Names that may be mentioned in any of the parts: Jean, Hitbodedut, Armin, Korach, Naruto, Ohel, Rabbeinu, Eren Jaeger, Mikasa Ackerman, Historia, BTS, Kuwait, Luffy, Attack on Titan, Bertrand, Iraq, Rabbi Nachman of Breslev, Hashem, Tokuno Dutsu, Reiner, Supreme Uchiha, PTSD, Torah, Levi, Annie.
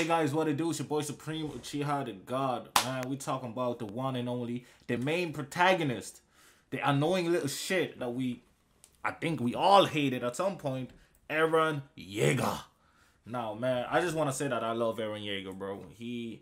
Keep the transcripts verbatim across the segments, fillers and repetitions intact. Hey guys, what it do? It's your boy Supreme Uchiha the God. Man, we talking about the one and only, the main protagonist, the annoying little shit that we, I think we all hated at some point, Eren Jaeger. Now, man, I just want to say that I love Eren Jaeger, bro. He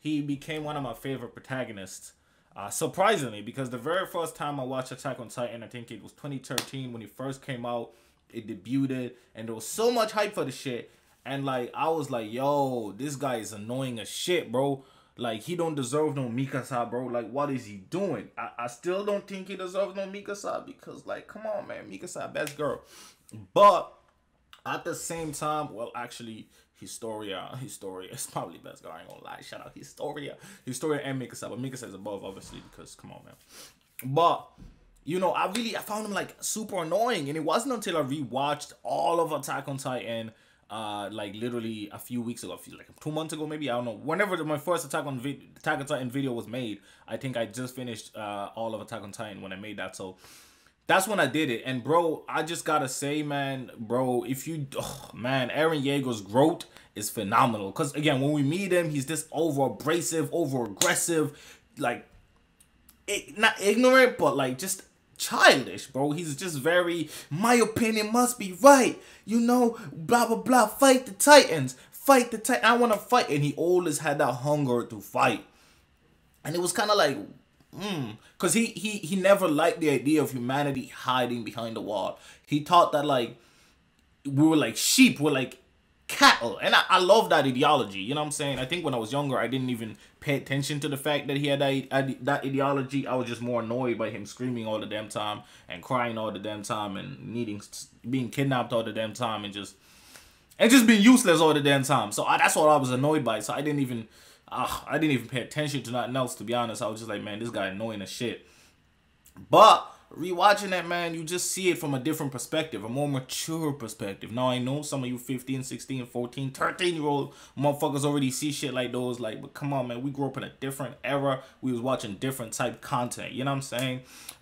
he became one of my favorite protagonists, uh, surprisingly, because the very first time I watched Attack on Titan, I think it was twenty thirteen when he first came out, it debuted, and there was so much hype for the shit. And, like, I was like, yo, this guy is annoying as shit, bro. Like, he don't deserve no Mikasa, bro. Like, what is he doing? I, I still don't think he deserves no Mikasa because, like, come on, man. Mikasa, best girl. But at the same time, well, actually, Historia. Historia is probably best girl. I ain't gonna lie. Shout out Historia. Historia and Mikasa. But Mikasa is above, obviously, because, come on, man. But... you know, I really, I found him, like, super annoying. And it wasn't until I rewatched all of Attack on Titan, uh, like, literally a few weeks ago, a few, like, two months ago, maybe, I don't know. Whenever the, my first Attack on, vid Attack on Titan video was made, I think I just finished uh, all of Attack on Titan when I made that. So, that's when I did it. And, bro, I just gotta say, man, bro, if you, oh, man, Eren Jaeger's growth is phenomenal. Because, again, when we meet him, he's this over-abrasive, over-aggressive, like, it, not ignorant, but, like, just... childish, bro. He's just very, my opinion must be right, you know, blah blah blah, fight the Titans, fight the Titans, I want to fight. And he always had that hunger to fight, and it was kind of like, hmm, because he he he never liked the idea of humanity hiding behind the wall. He thought that, like, we were like sheep, we're like cattle, and I, I love that ideology, you know what I'm saying? I think when I was younger, I didn't even pay attention to the fact that he had that, that ideology. I was just more annoyed by him screaming all the damn time, and crying all the damn time, and needing, being kidnapped all the damn time, and just, and just being useless all the damn time. So I, that's what I was annoyed by, so I didn't even, uh, I didn't even pay attention to nothing else, to be honest. I was just like, man, this guy annoying as shit. But... rewatching that, man, you just see it from a different perspective, a more mature perspective. Now, I know some of you fifteen, sixteen, fourteen, thirteen-year-old motherfuckers already see shit like those, like, but come on, man, we grew up in a different era. We was watching different type content, you know what I'm saying?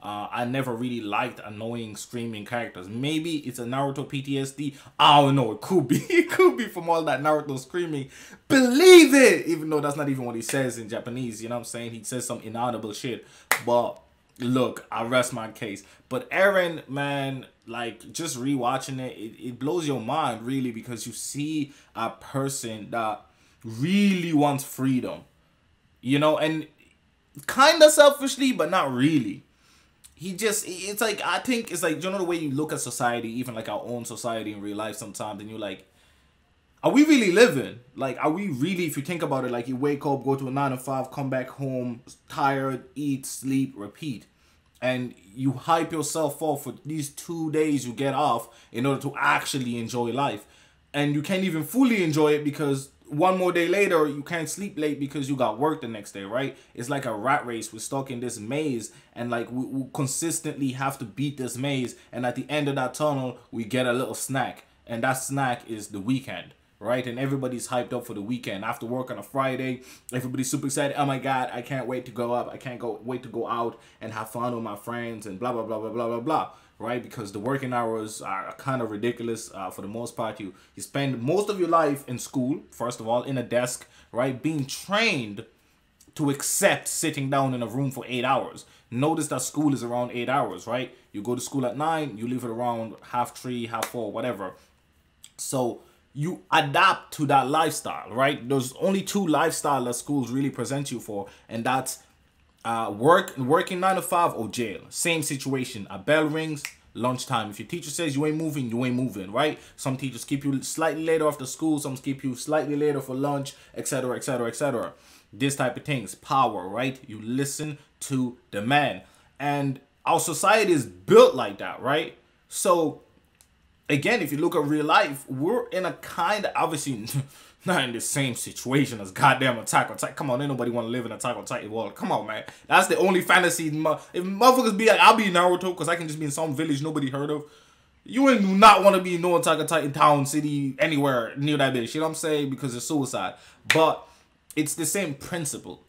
Uh, I never really liked annoying, screaming characters. Maybe it's a Naruto P T S D. I don't know, it could be. It could be from all that Naruto screaming. Believe it! Even though that's not even what he says in Japanese, you know what I'm saying? He says some inaudible shit, but... look, I rest my case. But Eren, man, like, just rewatching it, it, it blows your mind, really, because you see a person that really wants freedom, you know, and kind of selfishly, but not really. He just, it's like, I think it's like, you know, the way you look at society, even like our own society in real life sometimes, and you're like, are we really living? Like, are we really, if you think about it, like, you wake up, go to a nine to five, come back home, tired, eat, sleep, repeat. And you hype yourself up for these two days you get off in order to actually enjoy life. And you can't even fully enjoy it because one more day later, you can't sleep late because you got work the next day, right? It's like a rat race. We're stuck in this maze, and, like, we, we consistently have to beat this maze. And at the end of that tunnel, we get a little snack. And that snack is the weekend. Right, and everybody's hyped up for the weekend. After work on a Friday, everybody's super excited. Oh my god, I can't wait to go up. I can't go wait to go out and have fun with my friends and blah blah blah blah blah blah blah. Right, because the working hours are kind of ridiculous uh, for the most part. You you spend most of your life in school, first of all, in a desk, right, being trained to accept sitting down in a room for eight hours. Notice that school is around eight hours, right? You go to school at nine, you leave it around half three, half four, whatever. So. You adapt to that lifestyle, right? There's only two lifestyles that schools really present you for, and that's uh, work, working nine to five or jail. Same situation. A bell rings, lunchtime. If your teacher says you ain't moving, you ain't moving, right? Some teachers keep you slightly later after school. Some keep you slightly later for lunch, et cetera, et cetera, et cetera. This type of things. Power, right? You listen to the man. And our society is built like that, right? So... again, if you look at real life, we're in a kind of, obviously, not in the same situation as goddamn Attack on Titan. Come on, ain't nobody want to live in Attack on Titan world. Come on, man. That's the only fantasy. If motherfuckers be like, I'll be in Naruto because I can just be in some village nobody heard of. You ain't do not want to be in no Attack on Titan town, city, anywhere near that bitch. You know what I'm saying? Because it's suicide. But it's the same principle.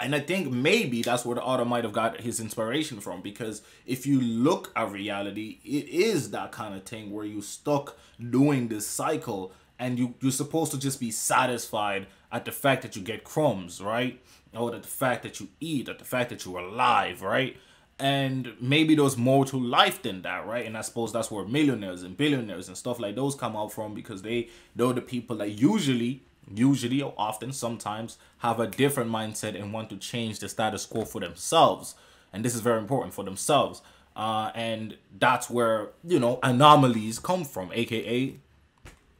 And I think maybe that's where the author might have got his inspiration from, because if you look at reality, it is that kind of thing where you're stuck doing this cycle and you, you're supposed to just be satisfied at the fact that you get crumbs, right? Or at the fact that you eat, at the fact that you're alive, right? And maybe there's more to life than that, right? And I suppose that's where millionaires and billionaires and stuff like those come out from, because they, they're the people that usually, usually or often sometimes have a different mindset and want to change the status quo for themselves. And this is very important, for themselves. Uh, and that's where, you know, anomalies come from, a k a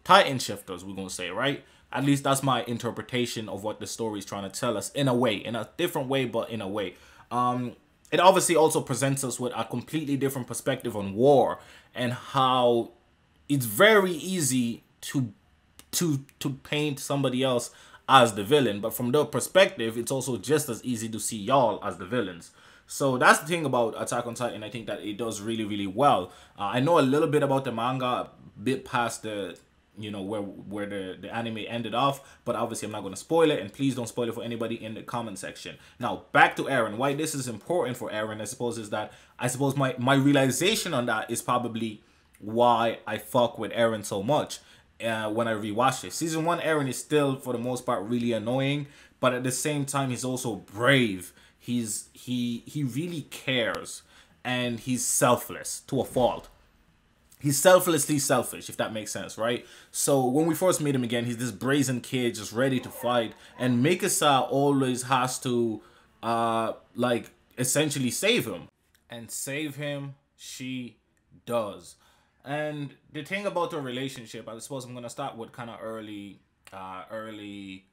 Titan shifters, we're going to say, right? At least that's my interpretation of what the story is trying to tell us, in a way, in a different way, but in a way. Um, it obviously also presents us with a completely different perspective on war, and how it's very easy to to to paint somebody else as the villain, but from their perspective, it's also just as easy to see y'all as the villains. So that's the thing about Attack on Titan. I think that it does really, really well. Uh, I know a little bit about the manga, a bit past the, you know, where where the, the anime ended off, but obviously I'm not going to spoil it, and please don't spoil it for anybody in the comment section. Now, back to Eren. Why this is important for Eren, I suppose, is that, I suppose my, my realization on that is probably why I fuck with Eren so much uh, when I rewatch it. Season one, Eren is still, for the most part, really annoying, but at the same time, he's also brave. He's he he really cares, and he's selfless to a fault. He's selflessly selfish, if that makes sense, right? So when we first meet him again, he's this brazen kid just ready to fight, and Mikasa always has to uh like essentially save him. And save him she does. And the thing about their relationship, I suppose I'm gonna start with kinda early uh early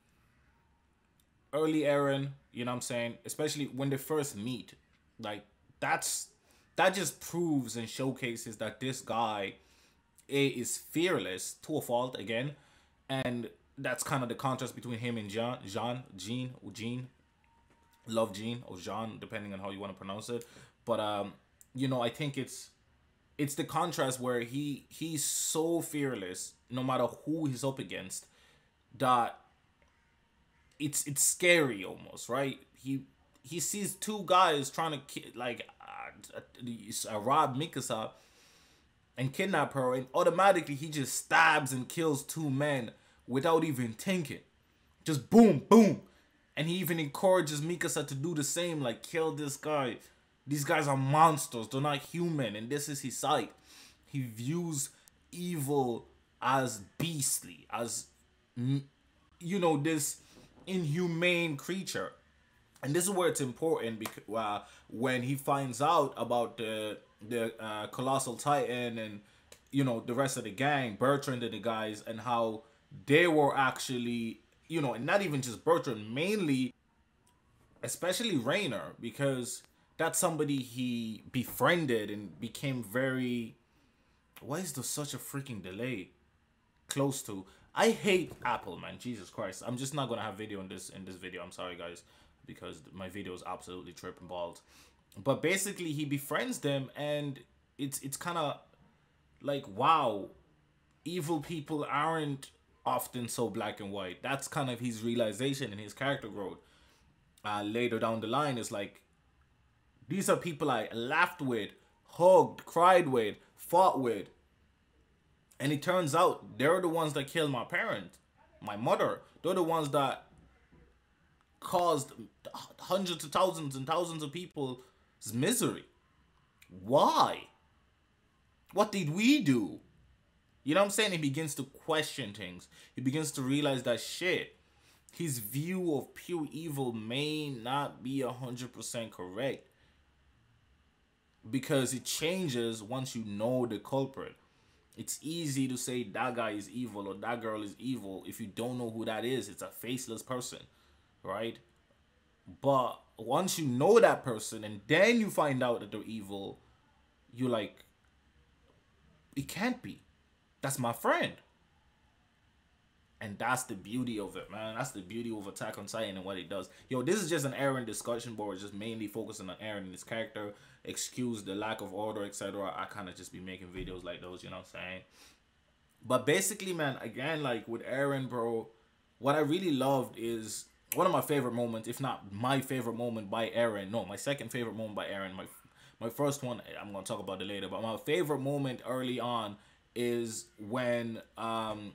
Early Eren, you know what I'm saying? Especially when they first meet. Like, that's... That just proves and showcases that this guy A, is fearless to a fault, again. And that's kind of the contrast between him and Jean. Jean, Jean, or Jean. Love Jean, or Jean, depending on how you want to pronounce it. But, um, you know, I think it's... It's the contrast where he he's so fearless, no matter who he's up against, that... It's it's scary almost, right? He he sees two guys trying to like uh, uh, rob Mikasa and kidnap her, and automatically he just stabs and kills two men without even thinking. Just boom, boom, and he even encourages Mikasa to do the same, like, kill this guy. These guys are monsters. They're not human, and this is his sight. He views evil as beastly, as, you know, this inhumane creature. And this is where it's important, because uh, when he finds out about the the uh, Colossal Titan and, you know, the rest of the gang, Bertrand and the guys, and how they were actually, you know, and not even just Bertrand, mainly, especially Reiner, because that's somebody he befriended and became very... Why is there such a freaking delay? Close to... I hate Apple, man. Jesus Christ. I'm just not going to have video in this in this video. I'm sorry, guys, because my video is absolutely tripping balls. But basically, he befriends them, and it's it's kind of like, wow, evil people aren't often so black and white. That's kind of his realization and his character growth. Uh, later down the line, it's like, these are people I laughed with, hugged, cried with, fought with. And it turns out they're the ones that killed my parents, my mother. They're the ones that caused hundreds of thousands and thousands of people's misery. Why? What did we do? You know what I'm saying? He begins to question things. He begins to realize that shit, his view of pure evil may not be one hundred percent correct. Because it changes once you know the culprit. It's easy to say that guy is evil or that girl is evil if you don't know who that is. It's a faceless person, right? But once you know that person and then you find out that they're evil, you're like, it can't be. That's my friend. And that's the beauty of it, man. That's the beauty of Attack on Titan and what it does. Yo, this is just an Eren discussion, but we're just mainly focusing on Eren and his character. Excuse the lack of order, et cetera. I kind of just be making videos like those, you know what I'm saying? But basically, man, again, like with Eren, bro, what I really loved is one of my favorite moments, if not my favorite moment by Eren. No, my second favorite moment by Eren. My, my first one, I'm going to talk about it later. But my favorite moment early on is when... um.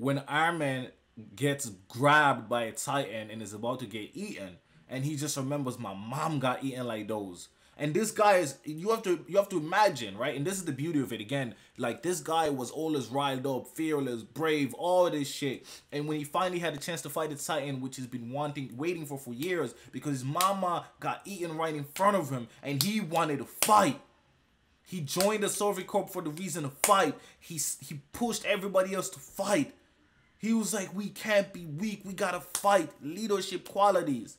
when Armin gets grabbed by a Titan and is about to get eaten, and he just remembers, my mom got eaten like those. And this guy is, you have to you have to imagine, right? And this is the beauty of it again. Like, this guy was always riled up, fearless, brave, all this shit. And when he finally had a chance to fight the Titan, which he's been wanting, waiting for for years, because his mama got eaten right in front of him, and he wanted to fight. He joined the Soviet Corps for the reason to fight. He he pushed everybody else to fight. He was like, we can't be weak. We gotta fight. Leadership qualities.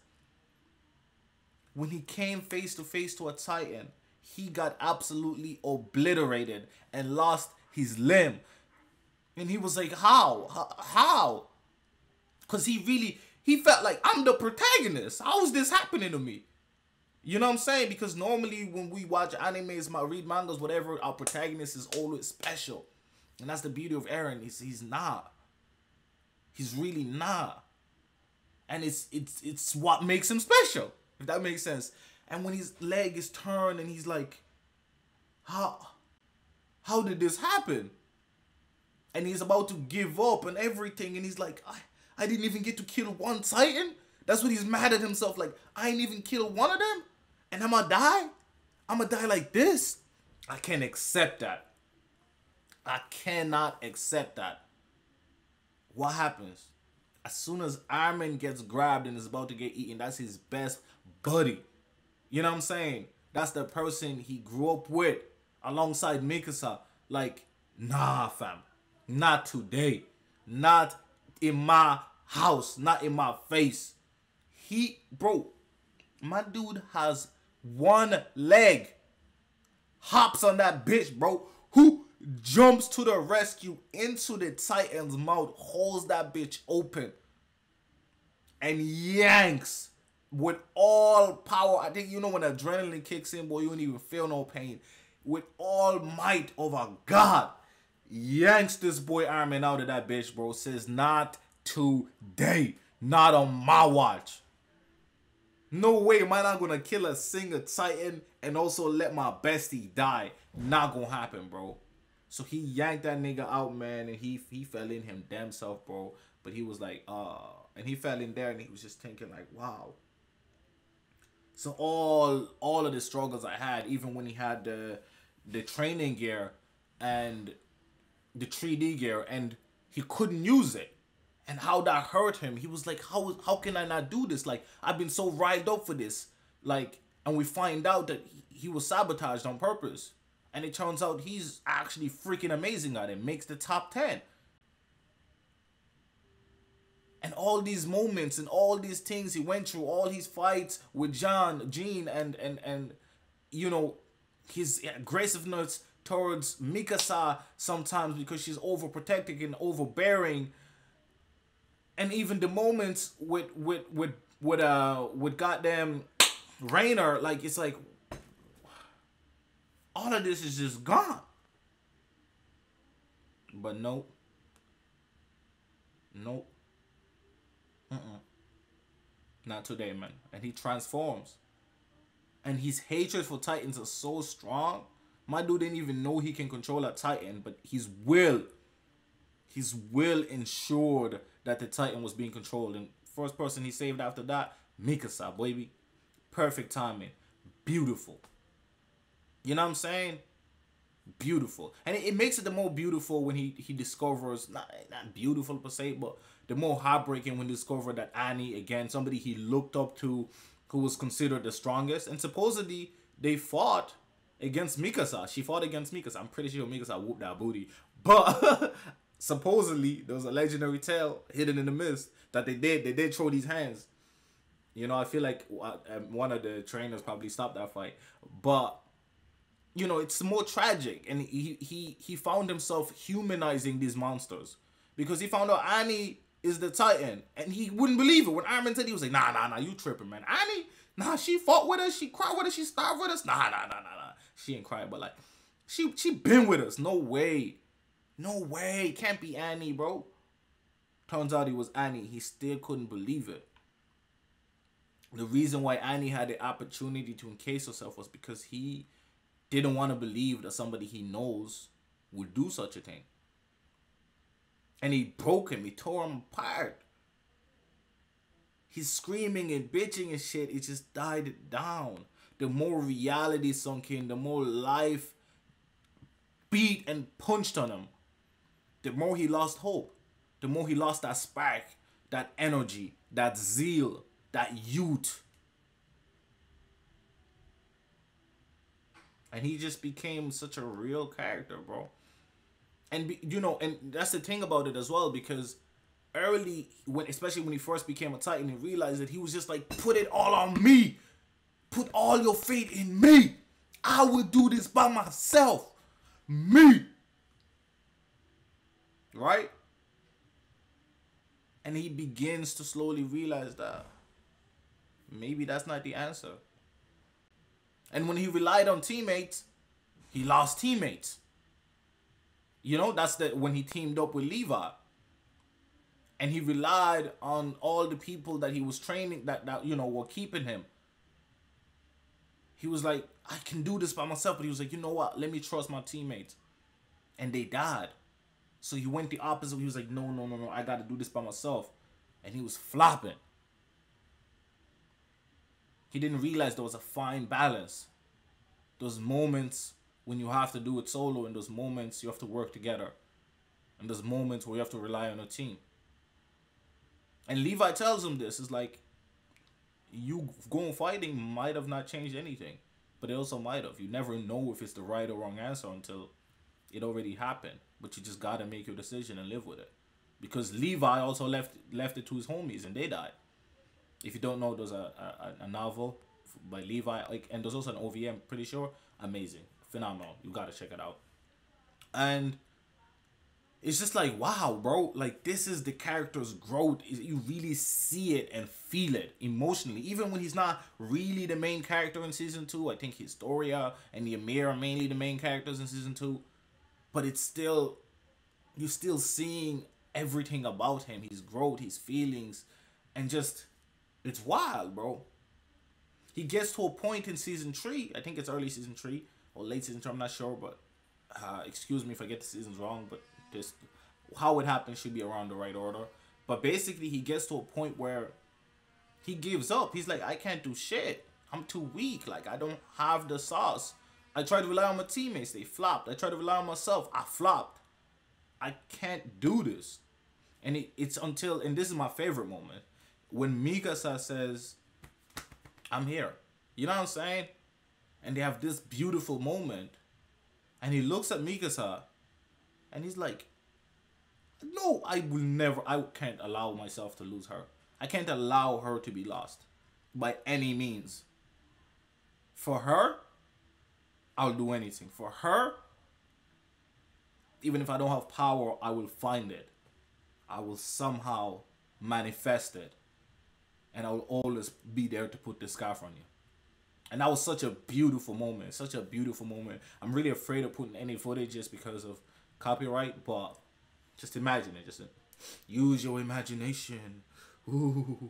When he came face to face to a Titan, he got absolutely obliterated and lost his limb. And he was like, how? How? Because he really, he felt like, I'm the protagonist. How is this happening to me? You know what I'm saying? Because normally when we watch animes, read mangas, whatever, our protagonist is always special. And that's the beauty of Eren. He's, he's not. He's really not. And it's, it's, it's what makes him special. If that makes sense. And when his leg is turned and he's like, how, how did this happen? And he's about to give up and everything. And he's like, I, I didn't even get to kill one Titan. That's when he's mad at himself. Like, I ain't even killed one of them. And I'm gonna die. I'm gonna die like this. I can't accept that. I cannot accept that. What happens? As soon as Armin gets grabbed and is about to get eaten, that's his best buddy. You know what I'm saying? That's the person he grew up with alongside Mikasa. Like, nah, fam. Not today. Not in my house. Not in my face. He, bro, my dude has one leg. Hops on that bitch, bro. Who? Jumps to the rescue, into the Titan's mouth, holds that bitch open, and yanks with all power. I think, you know, when adrenaline kicks in, boy, you don't even feel no pain. With all might of a god, yanks this boy Armin out of that bitch, bro. Says, not today. Not on my watch. No way am I not gonna kill a single Titan and also let my bestie die. Not gonna happen, bro. So he yanked that nigga out, man, and he he fell in him damn self, bro. But he was like, uh, and he fell in there, and he was just thinking like, wow. So all all of the struggles I had, even when he had the the training gear and the three D gear, and he couldn't use it, and how that hurt him. He was like, how how can I not do this? Like, I've been so riled up for this, like, and we find out that he was sabotaged on purpose. And it turns out he's actually freaking amazing at it. Makes the top ten. And all these moments and all these things he went through. All his fights with Jean, Jean and, and, and you know, his aggressiveness towards Mikasa sometimes because she's overprotective and overbearing. And even the moments with, with, with, with, uh, with goddamn Reiner, like, it's like, all of this is just gone. But nope. Nope. Mm-mm. Not today, man. And he transforms. And his hatred for Titans is so strong. My dude didn't even know he can control a Titan, but his will, his will ensured that the Titan was being controlled. And first person he saved after that, Mikasa, baby. Perfect timing. Beautiful. You know what I'm saying? Beautiful. And it, it makes it the more beautiful when he, he discovers, not, not beautiful per se, but the more heartbreaking when he discovered that Annie, again, somebody he looked up to who was considered the strongest. And supposedly, they fought against Mikasa. She fought against Mikasa. I'm pretty sure Mikasa whooped that booty. But supposedly, there was a legendary tale hidden in the mist that they did. They did throw these hands. You know, I feel like one of the trainers probably stopped that fight. But you know, it's more tragic, and he, he he found himself humanizing these monsters because he found out Annie is the Titan, and he wouldn't believe it. When Armin said, he was like, nah, nah, nah, you tripping, man. Annie, nah, she fought with us, she cried with us, she starved with us. Nah, nah, nah, nah, nah. She ain't cried, but like, she she been with us. No way. No way. Can't be Annie, bro. Turns out it was Annie. He still couldn't believe it. The reason why Annie had the opportunity to encase herself was because he didn't want to believe that somebody he knows would do such a thing. And he broke him. He tore him apart. He's screaming and bitching and shit. It just died down. The more reality sunk in, the more life beat and punched on him, the more he lost hope. The more he lost that spark, that energy, that zeal, that youth. And he just became such a real character, bro. And, be, you know, and that's the thing about it as well, because early, when especially when he first became a Titan, he realized that he was just like, put it all on me. Put all your faith in me. I will do this by myself. Me. Right? And he begins to slowly realize that maybe that's not the answer. And when he relied on teammates, he lost teammates. You know, that's the when he teamed up with Levi. And he relied on all the people that he was training that, that you know, were keeping him. He was like, I can do this by myself. But he was like, you know what? Let me trust my teammates. And they died. So he went the opposite. He was like, no, no, no, no. I got to do this by myself. And he was flopping. He didn't realize there was a fine balance. Those moments when you have to do it solo, and those moments you have to work together, and those moments where you have to rely on a team. And Levi tells him this. It's like, you going fighting might have not changed anything, but it also might have. You never know if it's the right or wrong answer until it already happened. But you just got to make your decision and live with it. Because Levi also left left it to his homies and they died. If you don't know, there's a, a, a novel by Levi. like And there's also an O V A, I'm pretty sure. Amazing. Phenomenal. You got to check it out. And it's just like, wow, bro. Like, this is the character's growth. You really see it and feel it emotionally. Even when he's not really the main character in Season two. I think Historia and the Amir are mainly the main characters in Season two. But it's still, you're still seeing everything about him. His growth, his feelings, and just, it's wild, bro. He gets to a point in Season three. I think it's early Season three or late Season three. I'm not sure, but uh, excuse me if I get the seasons wrong. But this, how it happens should be around the right order. But basically, he gets to a point where he gives up. He's like, I can't do shit. I'm too weak. Like, I don't have the sauce. I tried to rely on my teammates. They flopped. I tried to rely on myself. I flopped. I can't do this. And it, it's until, and this is my favorite moment, when Mikasa says, I'm here. You know what I'm saying? And they have this beautiful moment. And he looks at Mikasa. And he's like, no, I will never, I can't allow myself to lose her. I can't allow her to be lost. By any means. For her, I'll do anything. For her, even if I don't have power, I will find it. I will somehow manifest it. And I will always be there to put the scarf on you. And that was such a beautiful moment. Such a beautiful moment. I'm really afraid of putting any footage just because of copyright. But just imagine it. Just use your imagination. Ooh,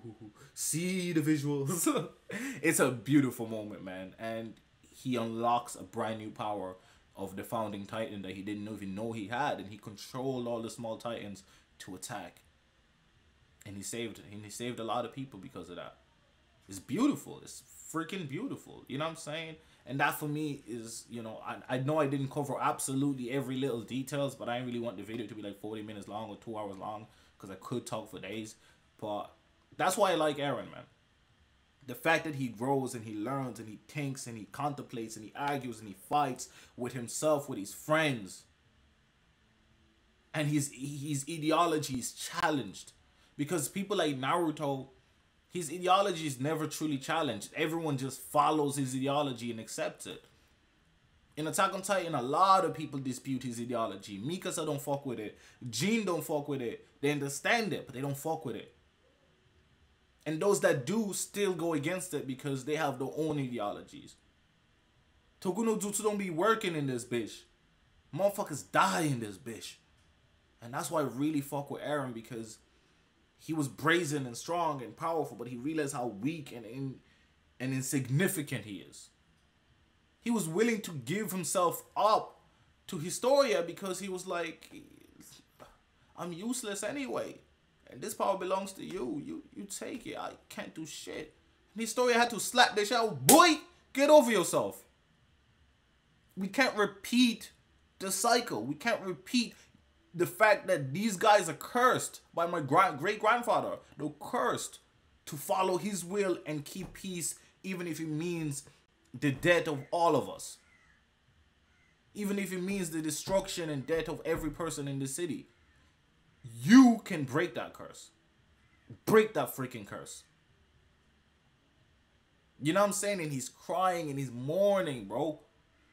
see the visuals. It's a beautiful moment, man. And he unlocks a brand new power of the founding Titan that he didn't even know he had. And he controlled all the small Titans to attack. And he saved and he saved a lot of people because of that. It's beautiful. It's freaking beautiful. You know what I'm saying? And that for me is, you know, I, I know I didn't cover absolutely every little details, but I didn't really want the video to be like forty minutes long or two hours long because I could talk for days. But that's why I like Eren, man. The fact that he grows and he learns and he thinks and he contemplates and he argues and he fights with himself, with his friends. And his, his ideology is challenged. Because people like Naruto, his ideology is never truly challenged. Everyone just follows his ideology and accepts it. In Attack on Titan, a lot of people dispute his ideology. Mikasa don't fuck with it. Jean don't fuck with it. They understand it, but they don't fuck with it. And those that do still go against it because they have their own ideologies. Tokuno Dutsu don't be working in this bitch. Motherfuckers die in this bitch. And that's why I really fuck with Eren, because he was brazen and strong and powerful, but he realized how weak and, in, and insignificant he is. He was willing to give himself up to Historia because he was like, I'm useless anyway. And this power belongs to you. You you take it. I can't do shit. And Historia had to slap this out. Boy, get over yourself. We can't repeat the cycle. We can't repeat the fact that these guys are cursed by my great-grandfather. They're cursed to follow his will and keep peace, even if it means the death of all of us. Even if it means the destruction and death of every person in the city. You can break that curse. Break that freaking curse. You know what I'm saying? And he's crying and he's mourning, bro.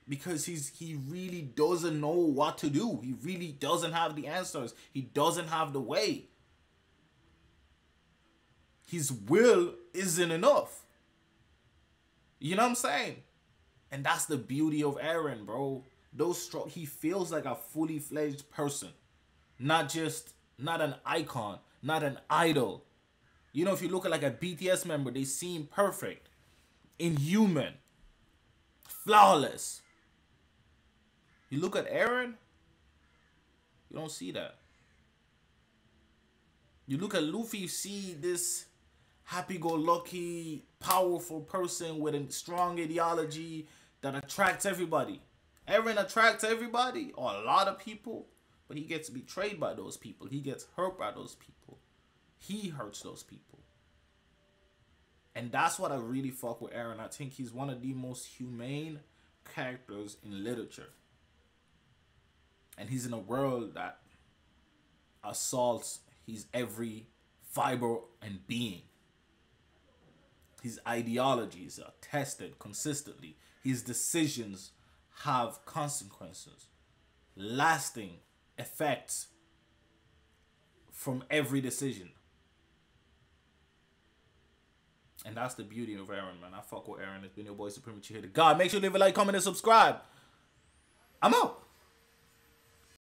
Because he's he really doesn't know what to do. He really doesn't have the answers. He doesn't have the way. His will isn't enough. You know what I'm saying? And that's the beauty of Eren, bro. Those strong, he feels like a fully fledged person. Not just, not an icon, not an idol. You know, if you look at like a B T S member, they seem perfect, inhuman, flawless. You look at Eren, you don't see that. You look at Luffy, you see this happy-go-lucky, powerful person with a strong ideology that attracts everybody. Eren attracts everybody, or a lot of people, but he gets betrayed by those people. He gets hurt by those people. He hurts those people. And that's what I really fuck with Eren. I think he's one of the most humane characters in literature. And he's in a world that assaults his every fiber and being. His ideologies are tested consistently. His decisions have consequences. Lasting effects from every decision. And that's the beauty of Eren, man. I fuck with Eren. It's been your boy, Supreme Uchiha. God, make sure you leave a like, comment, and subscribe. I'm out.